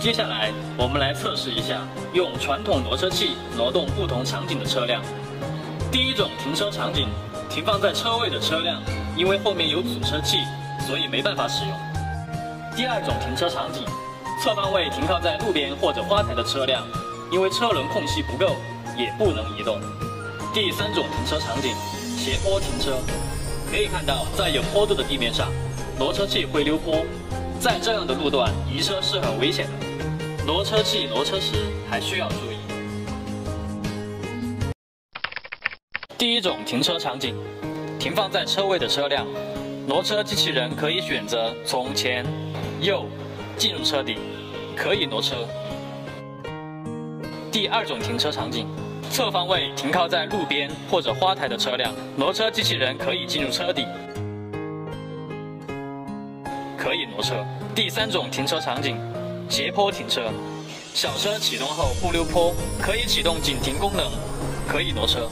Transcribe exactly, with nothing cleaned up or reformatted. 接下来，我们来测试一下用传统挪车器挪动不同场景的车辆。第一种停车场景，停放在车位的车辆，因为后面有阻车器，所以没办法使用。第二种停车场景，侧方位停靠在路边或者花台的车辆，因为车轮空隙不够，也不能移动。第三种停车场景，斜坡停车。可以看到，在有坡度的地面上，挪车器会溜坡。 在这样的路段，移车是很危险的。挪车器挪车时还需要注意。第一种停车场景，停放在车位的车辆，挪车机器人可以选择从前、右进入车底，可以挪车。第二种停车场景，侧方位停靠在路边或者花台的车辆，挪车机器人可以进入车底。 可以挪车。第三种停车场景，斜坡停车，小车启动后不溜坡，可以启动紧停功能，可以挪车。